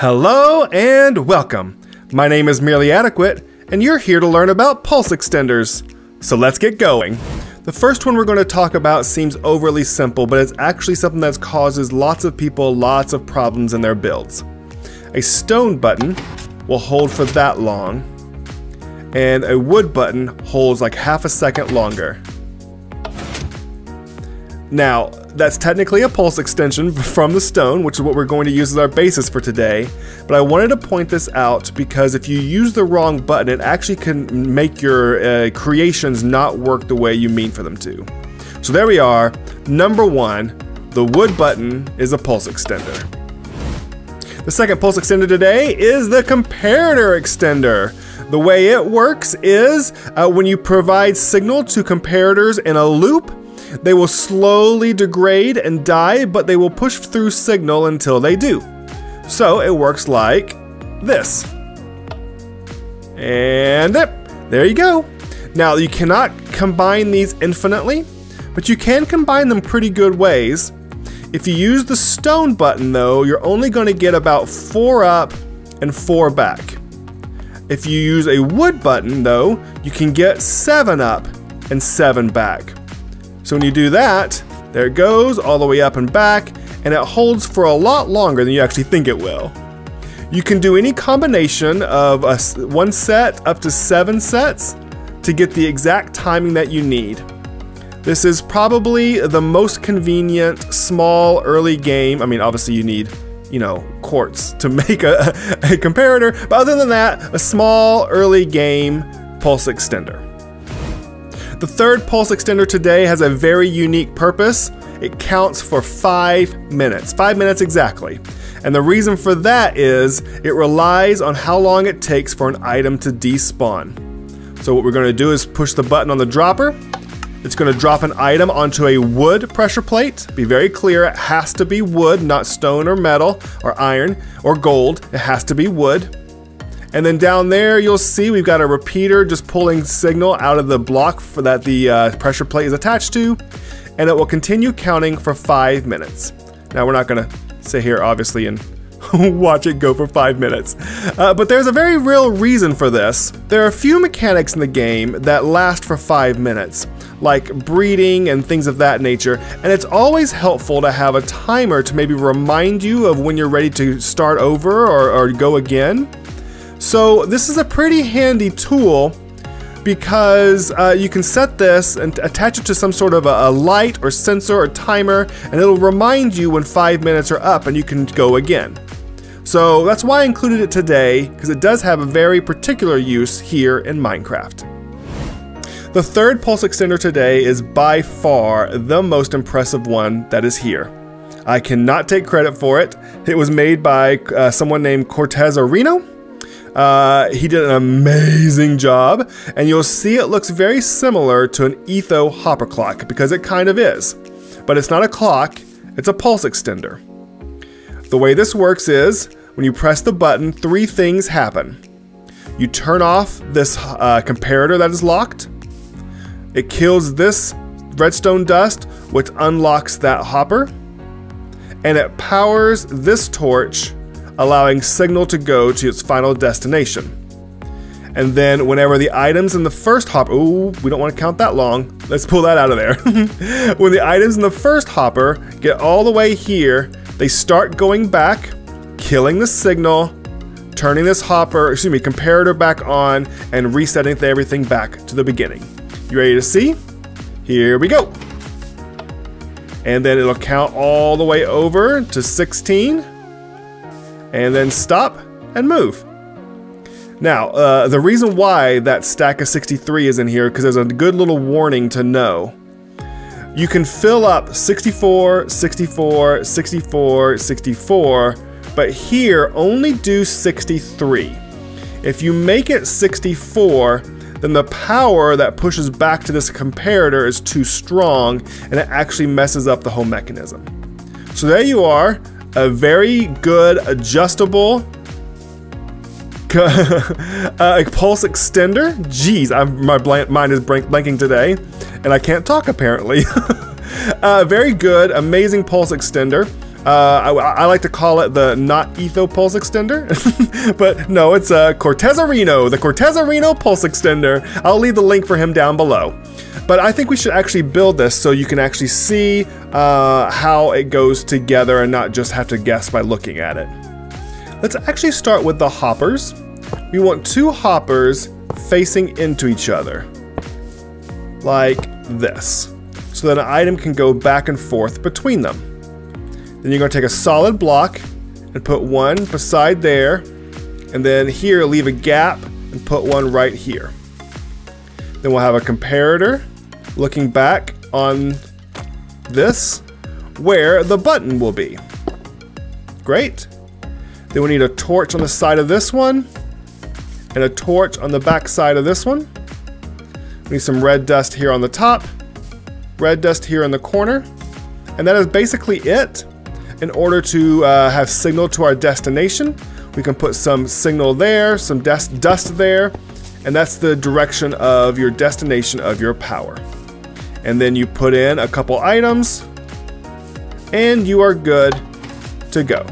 Hello and welcome. My name is Merely Adequate, and you're here to learn about pulse extenders. So let's get going. The first one we're going to talk about seems overly simple, but it's actually something that causes lots of people lots of problems in their builds. A stone button will hold for that long, and a wood button holds like half a second longer. Now, that's technically a pulse extension from the stone, which is what we're going to use as our basis for today, but I wanted to point this out because if you use the wrong button, it actually can make your creations not work the way you mean for them to. So there we are. Number one, the wood button is a pulse extender. The second pulse extender today is the comparator extender. The way it works is when you provide signal to comparators in a loop, they will slowly degrade and die, but they will push through signal until they do. So it works like this. And there you go. Now you cannot combine these infinitely, but you can combine them pretty good ways. If you use the stone button though, you're only going to get about 4 up and 4 back. If you use a wood button though, you can get 7 up and 7 back. So when you do that, there it goes all the way up and back, and it holds for a lot longer than you actually think it will. You can do any combination of one set up to 7 sets to get the exact timing that you need. This is probably the most convenient small early game. I mean, obviously you need, you know, quartz to make a comparator, but other than that, a small early game pulse extender. The third pulse extender today has a very unique purpose. It counts for 5 minutes. 5 minutes exactly. And the reason for that is it relies on how long it takes for an item to despawn. So what we're going to do is push the button on the dropper. It's going to drop an item onto a wood pressure plate. Be very clear, it has to be wood, not stone or metal or iron or gold. It has to be wood. And then down there, you'll see we've got a repeater just pulling signal out of the block that the pressure plate is attached to, and it will continue counting for 5 minutes. Now, we're not gonna sit here, obviously, and watch it go for 5 minutes, but there's a very real reason for this. There are a few mechanics in the game that last for 5 minutes, like breeding and things of that nature, and it's always helpful to have a timer to maybe remind you of when you're ready to start over or go again. So this is a pretty handy tool because you can set this and attach it to some sort of a light or sensor or timer, and it'll remind you when 5 minutes are up and you can go again. So that's why I included it today, because it does have a very particular use here in Minecraft. The third pulse extender today is by far the most impressive one that is here. I cannot take credit for it. It was made by someone named Cortezerino. He did an amazing job, and you'll see it looks very similar to an Etho hopper clock, because it kind of is. But it's not a clock, it's a pulse extender. The way this works is, when you press the button, 3 things happen. You turn off this comparator that is locked, it kills this redstone dust, which unlocks that hopper, and it powers this torch, allowing signal to go to its final destination. And then whenever the items in the first hopper, ooh, we don't want to count that long. Let's pull that out of there. When the items in the first hopper get all the way here, they start going back, killing the signal, turning this comparator back on, and resetting everything back to the beginning. You ready to see? Here we go. And then it'll count all the way over to 16. And then stop and move. Now, the reason why that stack of 63 is in here, because there's a good little warning to know. You can fill up 64, 64, 64, 64, but here only do 63. If you make it 64, then the power that pushes back to this comparator is too strong, and it actually messes up the whole mechanism. So there you are. A very good adjustable pulse extender. Jeez, my mind is blanking today, and I can't talk apparently. Very good, amazing pulse extender. I like to call it the not Etho pulse extender, but no, it's Cortezerino, the Cortezerino pulse extender. I'll leave the link for him down below. But I think we should actually build this so you can actually see how it goes together and not just have to guess by looking at it. Let's actually start with the hoppers. We want two hoppers facing into each other, like this, so that an item can go back and forth between them. Then you're going to take a solid block and put one beside there, and then here leave a gap and put one right here. Then we'll have a comparator looking back on this, where the button will be. Great. Then we need a torch on the side of this one, and a torch on the back side of this one. We need some red dust here on the top, red dust here in the corner, and that is basically it. In order to have signal to our destination, we can put some signal there, some dust there, and that's the direction of your destination of your power. And then you put in a couple items, and you are good to go.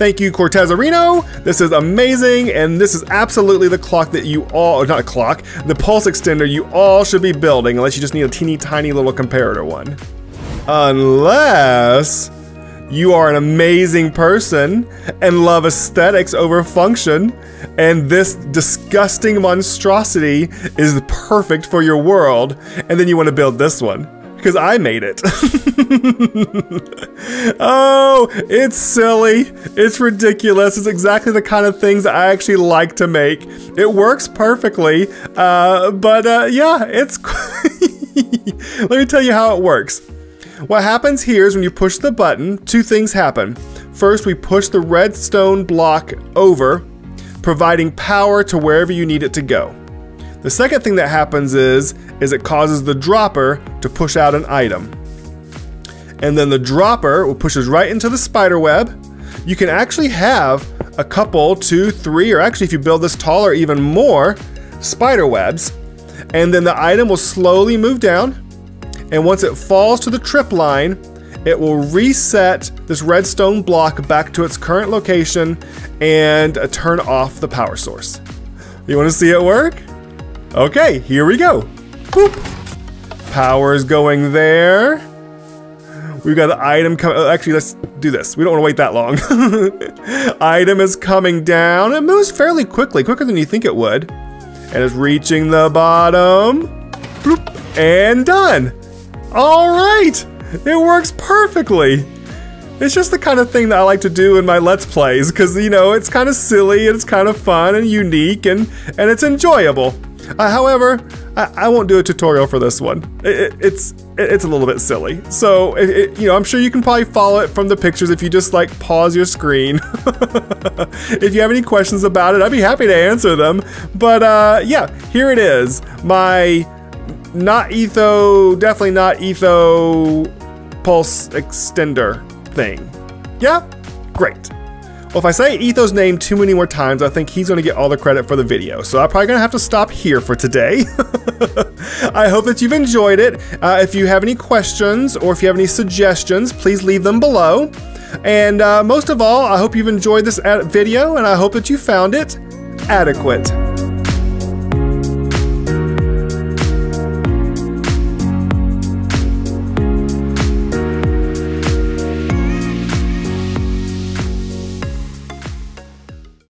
Thank you, Cortezerino. This is amazing, and this is absolutely the clock that you all, not a clock, the pulse extender you all should be building, unless you just need a teeny tiny little comparator one. Unless you are an amazing person and love aesthetics over function, and this disgusting monstrosity is perfect for your world, and then you want to build this one. Because I made it. Oh, it's silly. It's ridiculous. It's exactly the kind of things I actually like to make. It works perfectly, but yeah, it's... Let me tell you how it works. What happens here is when you push the button, two things happen. First, we push the redstone block over, providing power to wherever you need it to go. The second thing that happens is it causes the dropper to push out an item. And then the dropper pushes right into the spider web. You can actually have a couple, two, three, or actually if you build this taller, even more spider webs. And then the item will slowly move down. And once it falls to the trip line, it will reset this redstone block back to its current location and turn off the power source. You want to see it work? Okay, here we go. Boop. Power's going there. We've got the item coming. Actually, let's do this. We don't want to wait that long. Item is coming down. It moves fairly quickly, quicker than you think it would. And it's reaching the bottom. Boop. And done. All right. It works perfectly. It's just the kind of thing that I like to do in my Let's Plays because, you know, it's kind of silly and it's kind of fun and unique and it's enjoyable. However, I won't do a tutorial for this one. It's a little bit silly. So, you know, I'm sure you can probably follow it from the pictures if you just like pause your screen. If you have any questions about it, I'd be happy to answer them. But yeah, here it is. My not Etho, definitely not Etho pulse extender thing. Yeah, great. Well, if I say Etho's name too many more times, I think he's going to get all the credit for the video. So I'm probably going to have to stop here for today. I hope that you've enjoyed it. If you have any questions or if you have any suggestions, please leave them below. And most of all, I hope you've enjoyed this video and I hope that you found it adequate.